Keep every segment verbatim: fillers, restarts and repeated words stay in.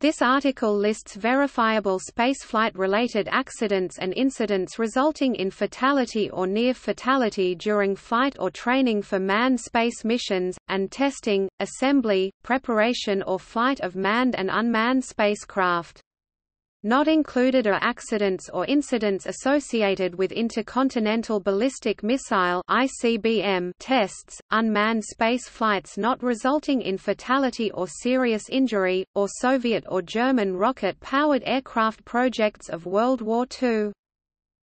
This article lists verifiable spaceflight-related accidents and incidents resulting in fatality or near-fatality during flight or training for manned space missions, and testing, assembly, preparation or flight of manned and unmanned spacecraft. Not included are accidents or incidents associated with intercontinental ballistic missile I C B M tests, unmanned space flights not resulting in fatality or serious injury, or Soviet or German rocket-powered aircraft projects of World War two.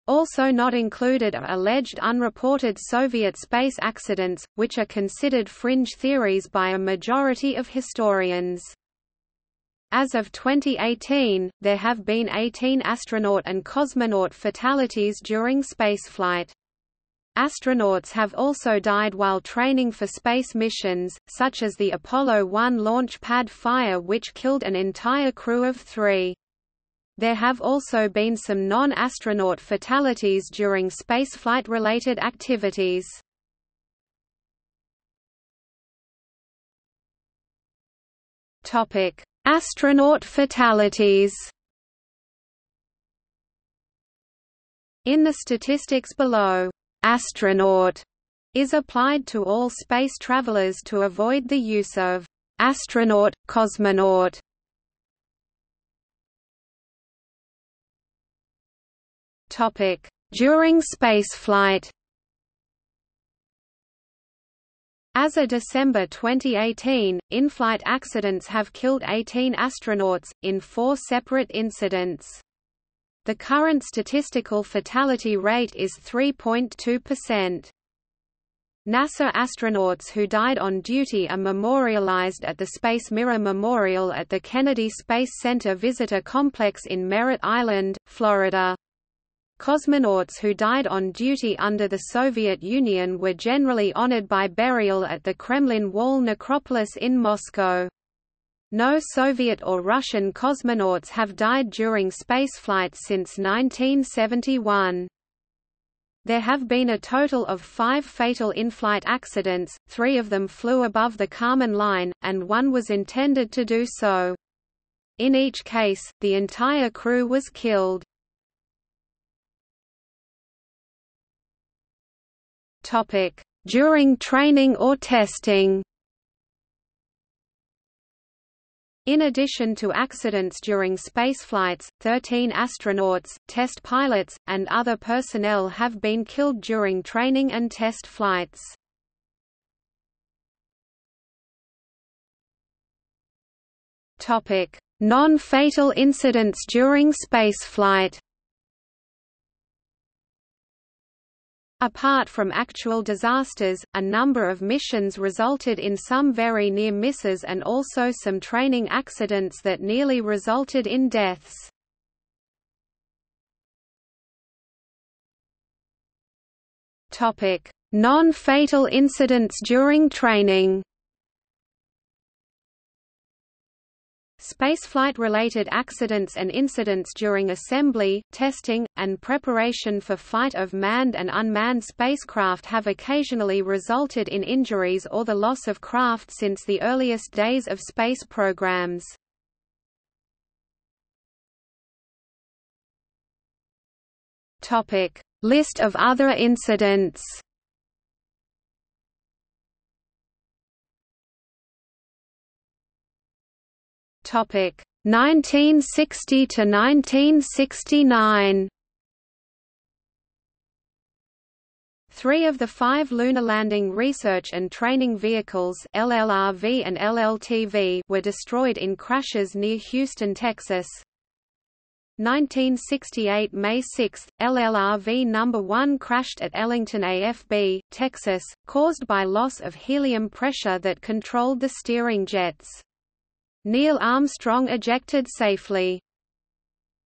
Also not included are alleged unreported Soviet space accidents, which are considered fringe theories by a majority of historians. As of twenty eighteen, there have been eighteen astronaut and cosmonaut fatalities during spaceflight. Astronauts have also died while training for space missions, such as the Apollo one launch pad fire, which killed an entire crew of three. There have also been some non-astronaut fatalities during spaceflight-related activities. Astronaut fatalities. In the statistics below, astronaut is applied to all space travelers to avoid the use of astronaut, cosmonaut. Topic: During spaceflight. As of December twenty eighteen, in-flight accidents have killed eighteen astronauts, in four separate incidents. The current statistical fatality rate is three point two percent. NASA astronauts who died on duty are memorialized at the Space Mirror Memorial at the Kennedy Space Center Visitor Complex in Merritt Island, Florida. Cosmonauts who died on duty under the Soviet Union were generally honored by burial at the Kremlin Wall necropolis in Moscow. No Soviet or Russian cosmonauts have died during spaceflight since nineteen seventy-one. There have been a total of five fatal in-flight accidents, three of them flew above the Kármán line, and one was intended to do so. In each case, the entire crew was killed. Topic: During training or testing. In addition to accidents during spaceflights, thirteen astronauts, test pilots, and other personnel have been killed during training and test flights. Topic: Non-fatal incidents during spaceflight. Apart from actual disasters, a number of missions resulted in some very near misses and also some training accidents that nearly resulted in deaths. Non-fatal incidents during training. Spaceflight-related accidents and incidents during assembly, testing, and preparation for flight of manned and unmanned spacecraft have occasionally resulted in injuries or the loss of craft since the earliest days of space programs. Topic: List of other incidents. Topic: nineteen sixty to nineteen sixty-nine. Three of the five Lunar Landing Research and Training Vehicles (L L R V and L L T V) were destroyed in crashes near Houston, Texas. nineteen sixty-eight May sixth, L L R V number one crashed at Ellington A F B, Texas, caused by loss of helium pressure that controlled the steering jets. Neil Armstrong ejected safely.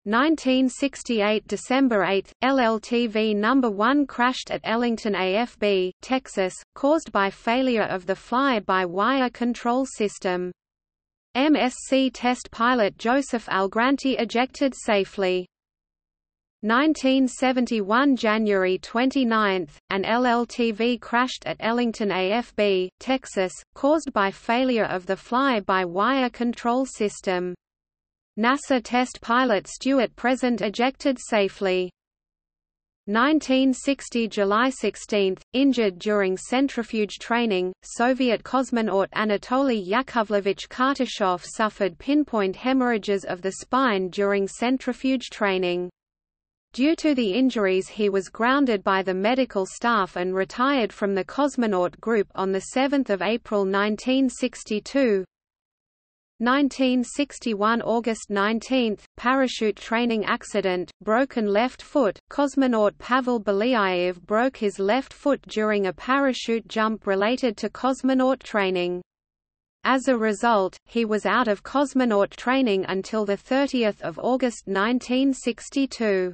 nineteen sixty-eight December eighth, L L T V number one crashed at Ellington A F B, Texas, caused by failure of the fly-by-wire control system. M S C test pilot Joseph Algranti ejected safely. nineteen seventy-one January twenty-ninth, an L L T V crashed at Ellington A F B, Texas, caused by failure of the fly-by-wire control system. NASA test pilot Stuart Present ejected safely. nineteen sixty – July sixteenth, injured during centrifuge training, Soviet cosmonaut Anatoly Yakovlevich Kartashov suffered pinpoint hemorrhages of the spine during centrifuge training. Due to the injuries, he was grounded by the medical staff and retired from the cosmonaut group on the seventh of April nineteen sixty-two. nineteen sixty-one – August nineteenth, parachute training accident, broken left foot. Cosmonaut Pavel Belyayev broke his left foot during a parachute jump related to cosmonaut training. As a result, he was out of cosmonaut training until the thirtieth of August nineteen sixty-two.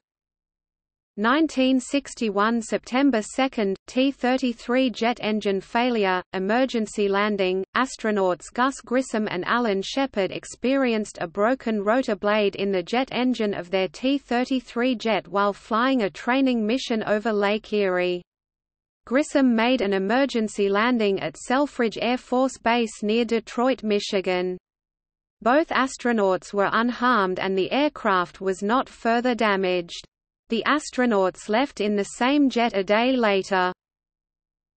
nineteen sixty-one – September second, T thirty-three jet engine failure, emergency landing. Astronauts Gus Grissom and Alan Shepard experienced a broken rotor blade in the jet engine of their T thirty-three jet while flying a training mission over Lake Erie. Grissom made an emergency landing at Selfridge Air Force Base near Detroit, Michigan. Both astronauts were unharmed and the aircraft was not further damaged. The astronauts left in the same jet a day later.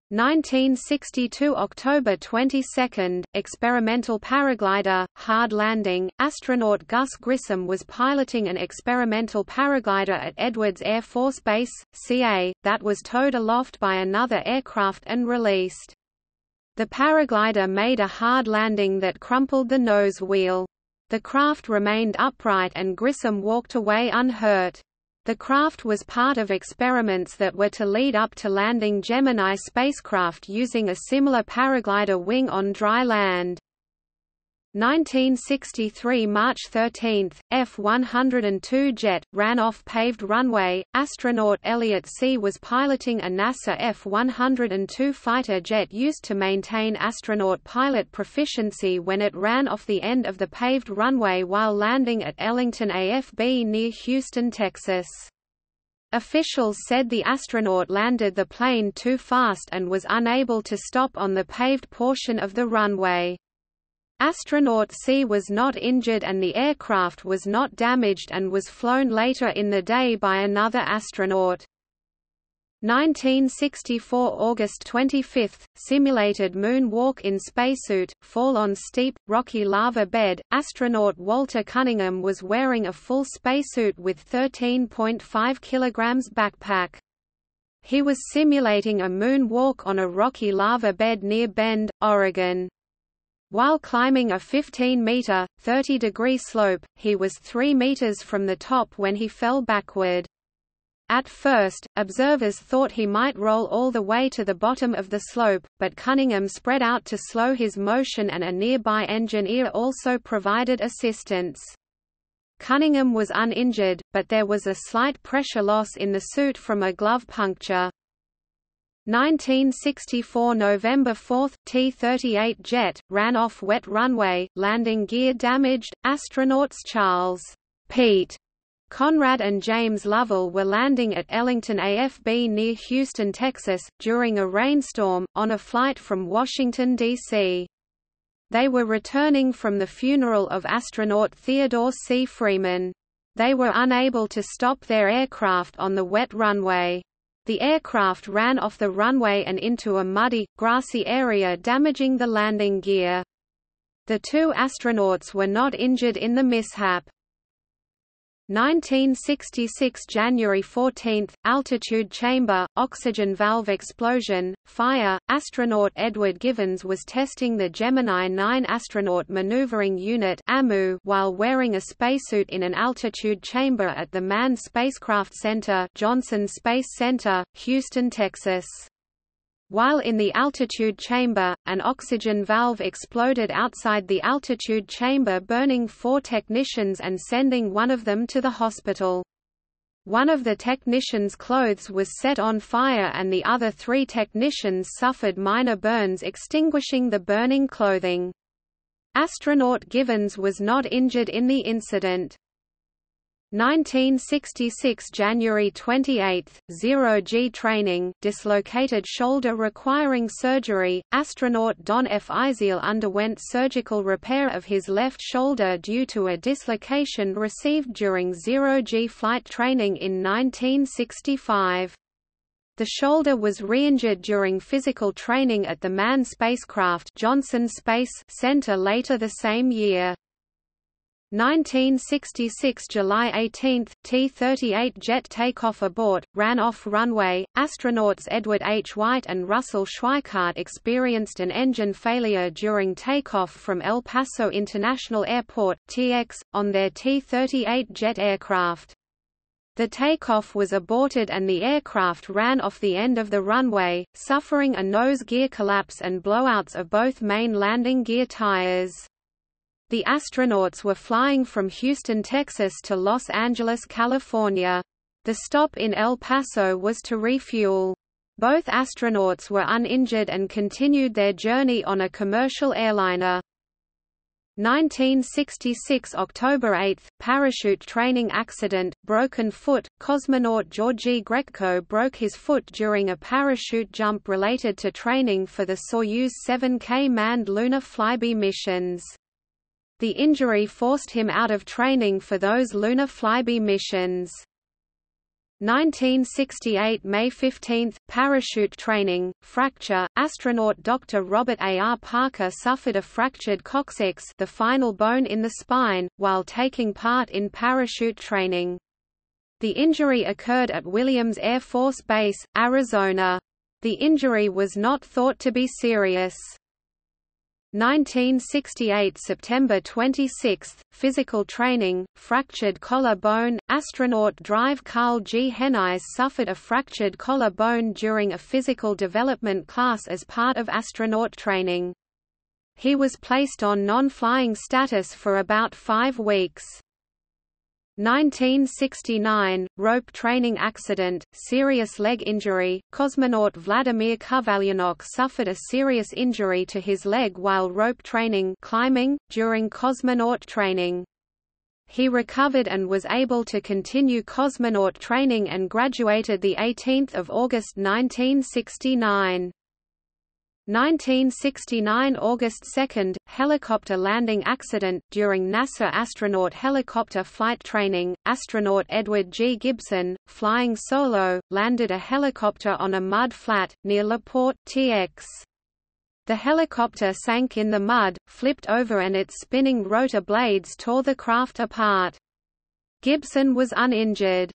nineteen sixty-two – October twenty-second, experimental paraglider, hard landing. Astronaut Gus Grissom was piloting an experimental paraglider at Edwards Air Force Base, C A, that was towed aloft by another aircraft and released. The paraglider made a hard landing that crumpled the nose wheel. The craft remained upright and Grissom walked away unhurt. The craft was part of experiments that were to lead up to landing Gemini spacecraft using a similar paraglider wing on dry land. nineteen sixty-three – March thirteenth, F one oh two jet, ran off paved runway. Astronaut Elliot C. was piloting a NASA F one oh two fighter jet used to maintain astronaut pilot proficiency when it ran off the end of the paved runway while landing at Ellington A F B near Houston, Texas. Officials said the astronaut landed the plane too fast and was unable to stop on the paved portion of the runway. Astronaut C was not injured and the aircraft was not damaged and was flown later in the day by another astronaut. nineteen sixty-four – August twenty-fifth, simulated moonwalk in spacesuit, fall on steep, rocky lava bed. Astronaut Walter Cunningham was wearing a full spacesuit with thirteen point five kilograms backpack. He was simulating a moonwalk on a rocky lava bed near Bend, Oregon. While climbing a fifteen meter, thirty degree slope, he was three meters from the top when he fell backward. At first, observers thought he might roll all the way to the bottom of the slope, but Cunningham spread out to slow his motion and a nearby engineer also provided assistance. Cunningham was uninjured, but there was a slight pressure loss in the suit from a glove puncture. nineteen sixty-four – November fourth, T thirty-eight jet, ran off wet runway, landing gear damaged. Astronauts Charles Pete Conrad and James Lovell were landing at Ellington A F B near Houston, Texas, during a rainstorm, on a flight from Washington, D C They were returning from the funeral of astronaut Theodore C. Freeman. They were unable to stop their aircraft on the wet runway. The aircraft ran off the runway and into a muddy, grassy area, damaging the landing gear. The two astronauts were not injured in the mishap. nineteen sixty-six – January fourteenth, altitude chamber, oxygen valve explosion, fire. Astronaut Edward Givens was testing the Gemini nine astronaut maneuvering unit (A M U) while wearing a spacesuit in an altitude chamber at the Manned Spacecraft Center, Johnson Space Center, Houston, Texas. While in the altitude chamber, an oxygen valve exploded outside the altitude chamber, burning four technicians and sending one of them to the hospital. One of the technicians' clothes was set on fire and the other three technicians suffered minor burns extinguishing the burning clothing. Astronaut Givens was not injured in the incident. nineteen sixty-six January twenty-eighth, zero G training, dislocated shoulder requiring surgery. Astronaut Don F. Iseal underwent surgical repair of his left shoulder due to a dislocation received during zero G flight training in nineteen sixty-five. The shoulder was re-injured during physical training at the manned spacecraft Johnson Space Center later the same year. nineteen sixty-six July eighteenth, T thirty-eight jet takeoff abort, ran off runway. Astronauts Edward H. White and Russell Schweikart experienced an engine failure during takeoff from El Paso International Airport, T X, on their T thirty-eight jet aircraft. The takeoff was aborted and the aircraft ran off the end of the runway, suffering a nose gear collapse and blowouts of both main landing gear tires. The astronauts were flying from Houston, Texas to Los Angeles, California. The stop in El Paso was to refuel. Both astronauts were uninjured and continued their journey on a commercial airliner. nineteen sixty-six October eighth, parachute training accident, broken foot. Cosmonaut Georgy Grekko broke his foot during a parachute jump related to training for the Soyuz seven K manned lunar flyby missions. The injury forced him out of training for those lunar flyby missions. nineteen sixty-eight May fifteenth, parachute training, fracture. Astronaut Doctor Robert A R Parker suffered a fractured coccyx, the final bone in the spine, while taking part in parachute training. The injury occurred at Williams Air Force Base, Arizona. The injury was not thought to be serious. nineteen sixty-eight September twenty-sixth, physical training, fractured collar bone. Astronaut Drive Carl G. Henneis suffered a fractured collar bone during a physical development class as part of astronaut training. He was placed on non-flying status for about five weeks. nineteen sixty-nine, rope training accident, serious leg injury. Cosmonaut Vladimir Kovalyunov suffered a serious injury to his leg while rope training climbing, during cosmonaut training. He recovered and was able to continue cosmonaut training and graduated the eighteenth of August nineteen sixty-nine. nineteen sixty-nine August second, helicopter landing accident. During NASA astronaut helicopter flight training, astronaut Edward G. Gibson, flying solo, landed a helicopter on a mud flat, near La Porte, T X. The helicopter sank in the mud, flipped over and its spinning rotor blades tore the craft apart. Gibson was uninjured.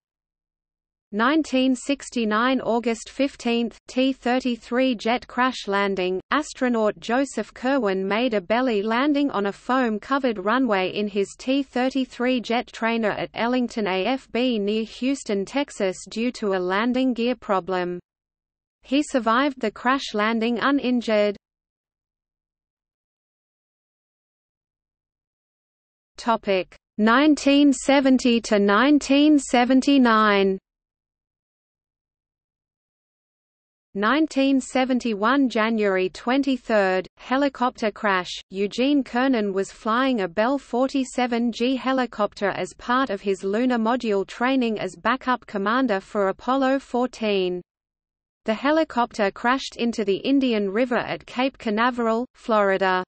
nineteen sixty-nine August fifteenth, T thirty-three jet crash landing. Astronaut Joseph Kerwin made a belly landing on a foam-covered runway in his T thirty-three jet trainer at Ellington A F B near Houston, Texas due to a landing gear problem. He survived the crash landing uninjured. Topic: nineteen seventy to nineteen seventy-nine. nineteen seventy-one January twenty-third, helicopter crash. Eugene Cernan was flying a Bell forty-seven G helicopter as part of his lunar module training as backup commander for Apollo fourteen. The helicopter crashed into the Indian River at Cape Canaveral, Florida.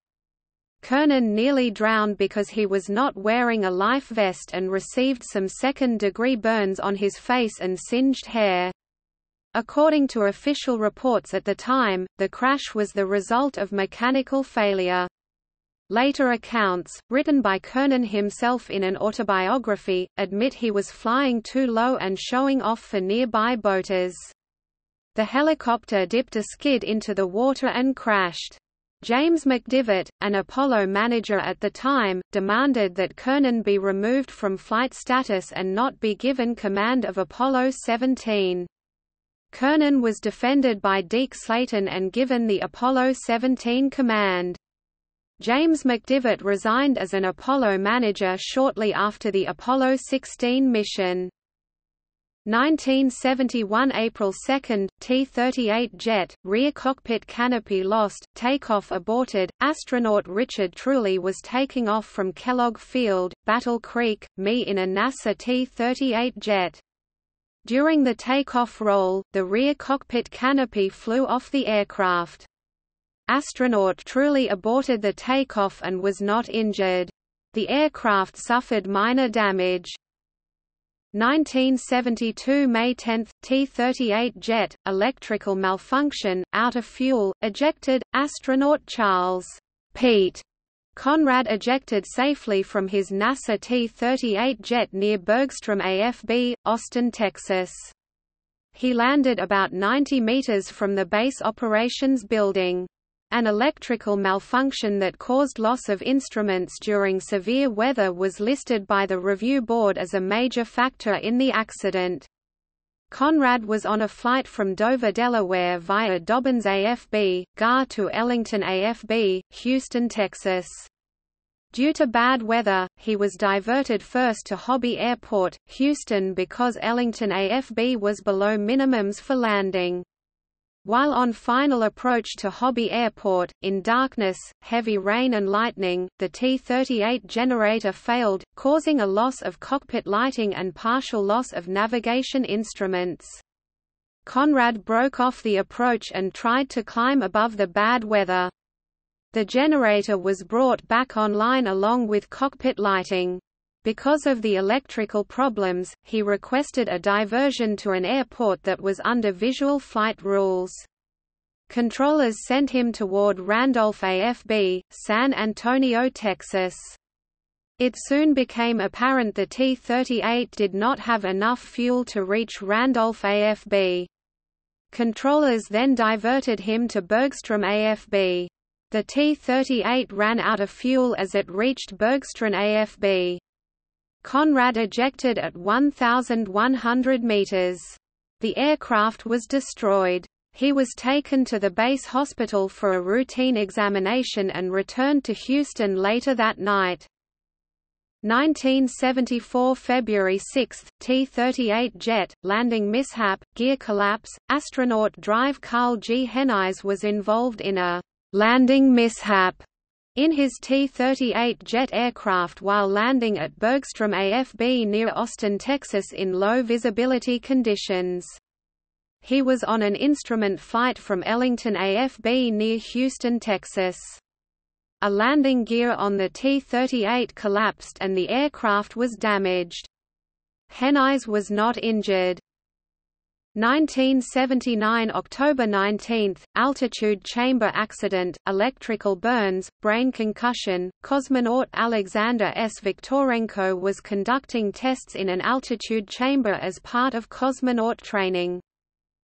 Cernan nearly drowned because he was not wearing a life vest and received some second-degree burns on his face and singed hair. According to official reports at the time, the crash was the result of mechanical failure. Later accounts, written by Cernan himself in an autobiography, admit he was flying too low and showing off for nearby boaters. The helicopter dipped a skid into the water and crashed. James McDivitt, an Apollo manager at the time, demanded that Cernan be removed from flight status and not be given command of Apollo seventeen. Cernan was defended by Deke Slayton and given the Apollo seventeen command. James McDivitt resigned as an Apollo manager shortly after the Apollo sixteen mission. nineteen seventy-one April second, T thirty-eight jet, rear cockpit canopy lost, takeoff aborted. Astronaut Richard Truly was taking off from Kellogg Field, Battle Creek, M I in a NASA T thirty-eight jet. During the takeoff roll, the rear cockpit canopy flew off the aircraft. Astronaut Truly aborted the takeoff and was not injured. The aircraft suffered minor damage. nineteen seventy-two May tenth, T thirty-eight jet, electrical malfunction, out of fuel, ejected. Astronaut Charles Pete Conrad ejected safely from his NASA T thirty-eight jet near Bergstrom A F B, Austin, Texas. He landed about ninety meters from the base operations building. An electrical malfunction that caused loss of instruments during severe weather was listed by the review board as a major factor in the accident. Conrad was on a flight from Dover, Delaware via Dobbins A F B, G A R to Ellington A F B, Houston, Texas. Due to bad weather, he was diverted first to Hobby Airport, Houston because Ellington A F B was below minimums for landing. While on final approach to Hobby Airport, in darkness, heavy rain and lightning, the T thirty-eight generator failed, causing a loss of cockpit lighting and partial loss of navigation instruments. Conrad broke off the approach and tried to climb above the bad weather. The generator was brought back online along with cockpit lighting. Because of the electrical problems, he requested a diversion to an airport that was under visual flight rules. Controllers sent him toward Randolph A F B, San Antonio, Texas. It soon became apparent the T thirty-eight did not have enough fuel to reach Randolph A F B. Controllers then diverted him to Bergstrom A F B. The T thirty-eight ran out of fuel as it reached Bergstrom A F B. Conrad ejected at one thousand one hundred meters. The aircraft was destroyed. He was taken to the base hospital for a routine examination and returned to Houston later that night. nineteen seventy-four February sixth, T thirty-eight jet, landing mishap, gear collapse. Astronaut Drive Carl G. Henneis was involved in a landing mishap in his T thirty-eight jet aircraft while landing at Bergstrom A F B near Austin, Texas in low visibility conditions. He was on an instrument flight from Ellington A F B near Houston, Texas. A landing gear on the T thirty-eight collapsed and the aircraft was damaged. Henneis was not injured. nineteen seventy-nine October nineteenth, altitude chamber accident, electrical burns, brain concussion. Cosmonaut Alexander S. Viktorenko was conducting tests in an altitude chamber as part of cosmonaut training.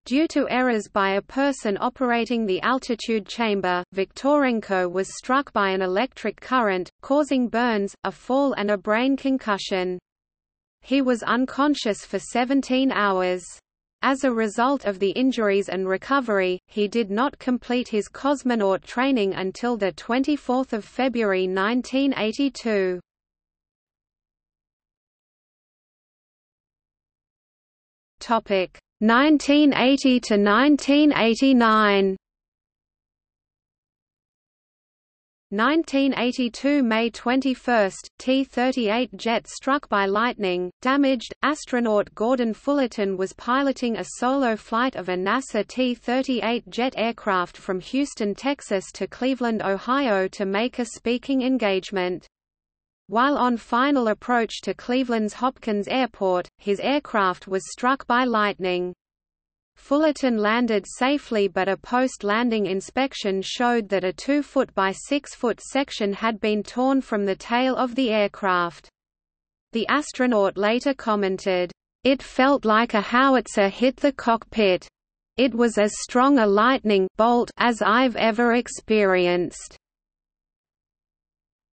Due to errors by a person operating the altitude chamber, Viktorenko was struck by an electric current, causing burns, a fall and a brain concussion. He was unconscious for seventeen hours. As a result of the injuries and recovery, he did not complete his cosmonaut training until the twenty-fourth of February nineteen eighty-two. Topic: nineteen eighty to nineteen eighty-nine. nineteen eighty-two May twenty-first, T thirty-eight jet struck by lightning, damaged. Astronaut Gordon Fullerton was piloting a solo flight of a NASA T thirty-eight jet aircraft from Houston, Texas to Cleveland, Ohio to make a speaking engagement. While on final approach to Cleveland's Hopkins Airport, his aircraft was struck by lightning. Fullerton landed safely, but a post-landing inspection showed that a two foot by six foot section had been torn from the tail of the aircraft. The astronaut later commented, "It felt like a howitzer hit the cockpit. It was as strong a lightning bolt as I've ever experienced."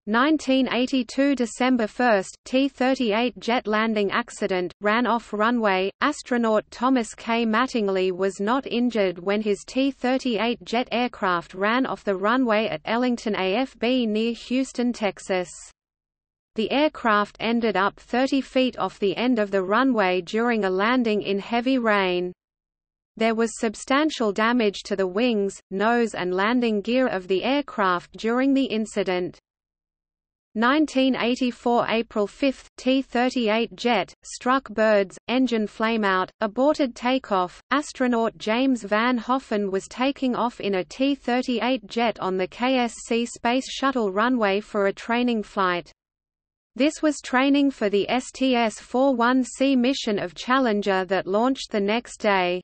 nineteen eighty-two December first, T thirty-eight jet landing accident, ran off runway. Astronaut Thomas K. Mattingly was not injured when his T thirty-eight jet aircraft ran off the runway at Ellington A F B near Houston, Texas. The aircraft ended up thirty feet off the end of the runway during a landing in heavy rain. There was substantial damage to the wings, nose and landing gear of the aircraft during the incident. nineteen eighty-four April fifth, T thirty-eight jet struck birds, engine flameout, aborted takeoff. Astronaut James Van Hoffen was taking off in a T thirty-eight jet on the K S C Space Shuttle runway for a training flight. This was training for the S T S forty-one C mission of Challenger that launched the next day.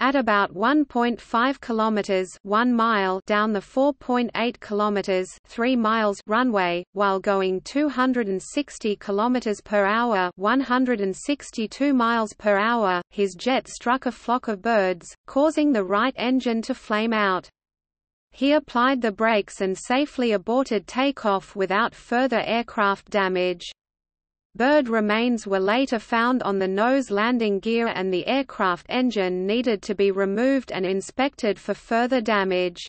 At about one point five kilometers (one mile) down the four point eight kilometers (three miles) runway, while going two hundred sixty kilometers per hour (one hundred sixty-two miles per hour), his jet struck a flock of birds, causing the right engine to flame out. He applied the brakes and safely aborted takeoff without further aircraft damage. Bird remains were later found on the nose landing gear, and the aircraft engine needed to be removed and inspected for further damage.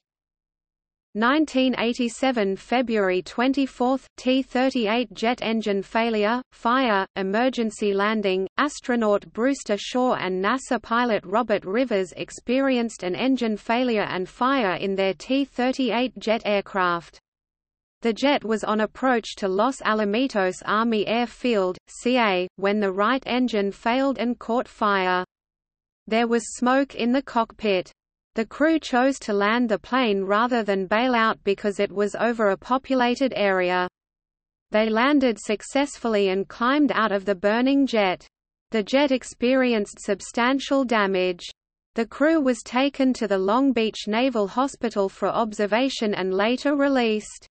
nineteen eighty-seven February twenty-fourth, T thirty-eight jet engine failure, fire, emergency landing. Astronaut Brewster Shaw and NASA pilot Robert Rivers experienced an engine failure and fire in their T thirty-eight jet aircraft. The jet was on approach to Los Alamitos Army Air Field, C A, when the right engine failed and caught fire. There was smoke in the cockpit. The crew chose to land the plane rather than bail out because it was over a populated area. They landed successfully and climbed out of the burning jet. The jet experienced substantial damage. The crew was taken to the Long Beach Naval Hospital for observation and later released.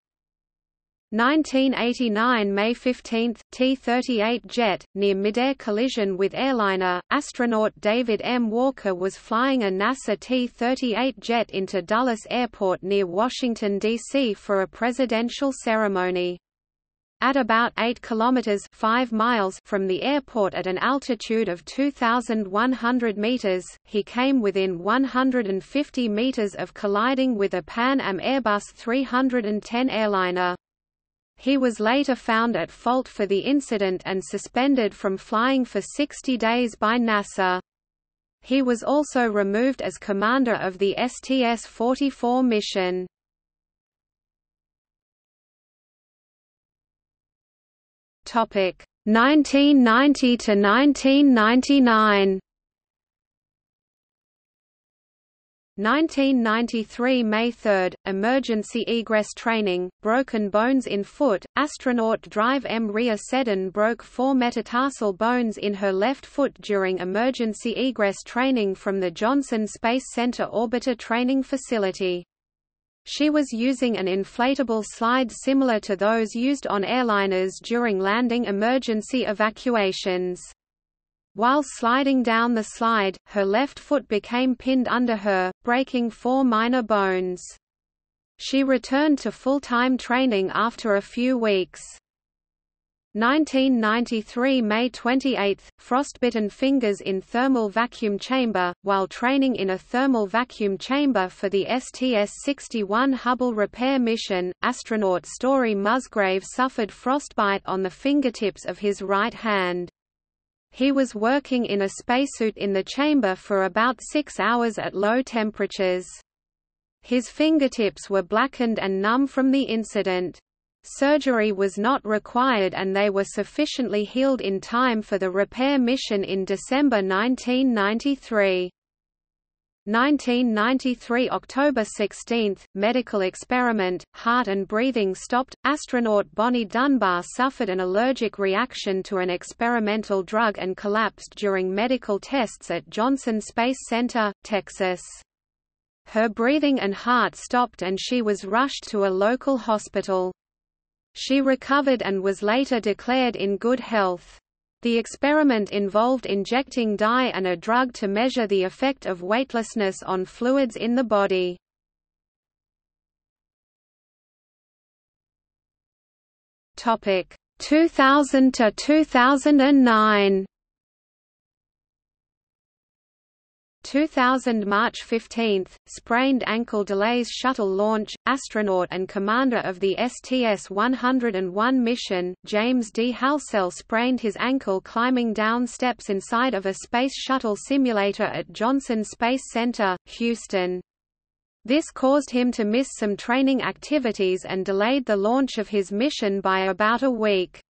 nineteen eighty-nine May fifteenth, T thirty-eight jet, near midair collision with airliner. Astronaut David M. Walker was flying a NASA T thirty-eight jet into Dulles Airport near Washington, D C for a presidential ceremony. At about eight kilometers (five miles) from the airport at an altitude of two thousand one hundred meters, he came within one hundred fifty meters of colliding with a Pan Am Airbus three ten airliner. He was later found at fault for the incident and suspended from flying for sixty days by NASA. He was also removed as commander of the S T S forty-four mission. Topic: nineteen ninety to nineteen ninety-nine. nineteen ninety-three May third, emergency egress training, broken bones in foot. Astronaut Drive M. Rhea Seddon broke four metatarsal bones in her left foot during emergency egress training from the Johnson Space Center Orbiter Training Facility. She was using an inflatable slide similar to those used on airliners during landing emergency evacuations. While sliding down the slide, her left foot became pinned under her, breaking four minor bones. She returned to full-time training after a few weeks. nineteen ninety-three May twenty-eighth, frostbitten fingers in thermal vacuum chamber. While training in a thermal vacuum chamber for the S T S sixty-one Hubble repair mission, astronaut Story Musgrave suffered frostbite on the fingertips of his right hand. He was working in a spacesuit in the chamber for about six hours at low temperatures. His fingertips were blackened and numb from the incident. Surgery was not required and they were sufficiently healed in time for the repair mission in December nineteen ninety-three. nineteen ninety-three October sixteenth, medical experiment, heart and breathing stopped. Astronaut Bonnie Dunbar suffered an allergic reaction to an experimental drug and collapsed during medical tests at Johnson Space Center, Texas. Her breathing and heart stopped and she was rushed to a local hospital. She recovered and was later declared in good health. The experiment involved injecting dye and a drug to measure the effect of weightlessness on fluids in the body. Topic: two thousand to two thousand nine. two thousand March fifteenth, sprained ankle delays shuttle launch. Astronaut and commander of the S T S one oh one mission, James D. Halsell, sprained his ankle climbing down steps inside of a space shuttle simulator at Johnson Space Center, Houston. This caused him to miss some training activities and delayed the launch of his mission by about a week.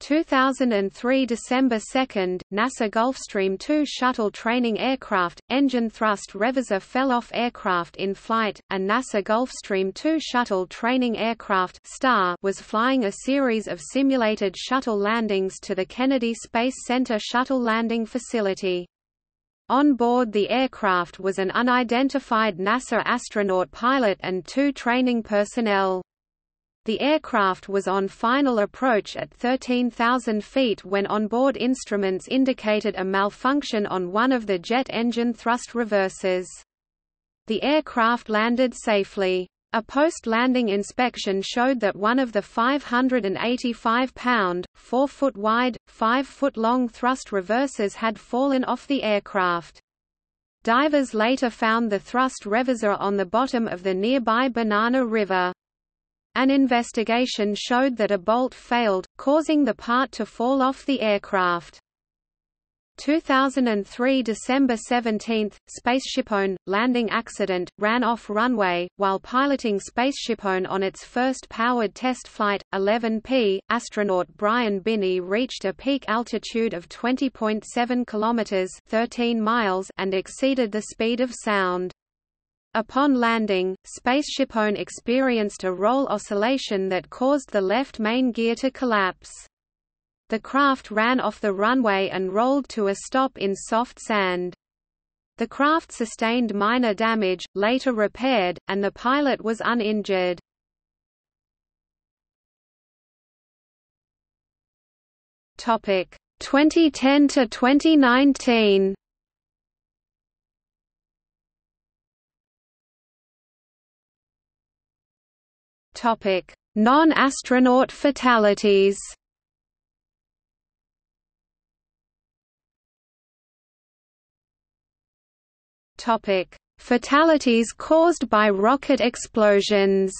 two thousand three December second, NASA Gulfstream two shuttle training aircraft, engine thrust reverser fell off aircraft in flight. A NASA Gulfstream two shuttle training aircraft Star was flying a series of simulated shuttle landings to the Kennedy Space Center shuttle landing facility. On board the aircraft was an unidentified NASA astronaut pilot and two training personnel. The aircraft was on final approach at thirteen thousand feet when onboard instruments indicated a malfunction on one of the jet engine thrust reversers. The aircraft landed safely. A post-landing inspection showed that one of the five hundred eighty-five pound, four foot wide, five foot long thrust reversers had fallen off the aircraft. Divers later found the thrust reverser on the bottom of the nearby Banana River. An investigation showed that a bolt failed, causing the part to fall off the aircraft. two thousand three December seventeenth, SpaceShipOne, landing accident, ran off runway, while piloting SpaceShipOne on its first powered test flight, eleven P, astronaut Brian Binney reached a peak altitude of twenty point seven kilometers (thirteen miles) and exceeded the speed of sound. Upon landing, SpaceShipOne experienced a roll oscillation that caused the left main gear to collapse. The craft ran off the runway and rolled to a stop in soft sand. The craft sustained minor damage, later repaired, and the pilot was uninjured. twenty ten to twenty nineteen. Topic: Non-astronaut fatalities. Topic: Fatalities caused by rocket explosions.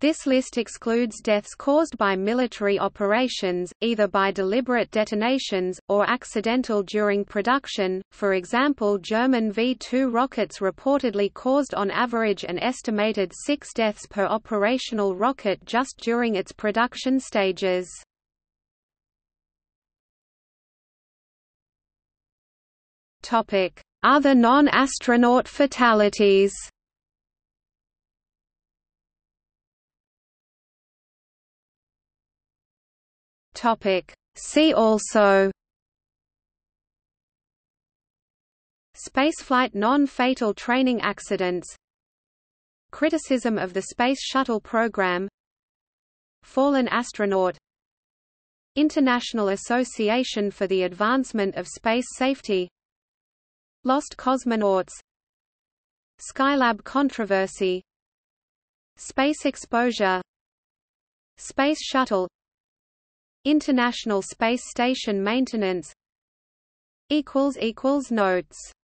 This list excludes deaths caused by military operations, either by deliberate detonations, or accidental during production. For example, German V two rockets reportedly caused on average an estimated six deaths per operational rocket just during its production stages. Other non-astronaut fatalities. See also: Spaceflight non-fatal training accidents, criticism of the Space Shuttle program, fallen astronaut, International Association for the Advancement of Space Safety, lost cosmonauts, Skylab controversy, space exposure, Space Shuttle, International Space Station maintenance. Notes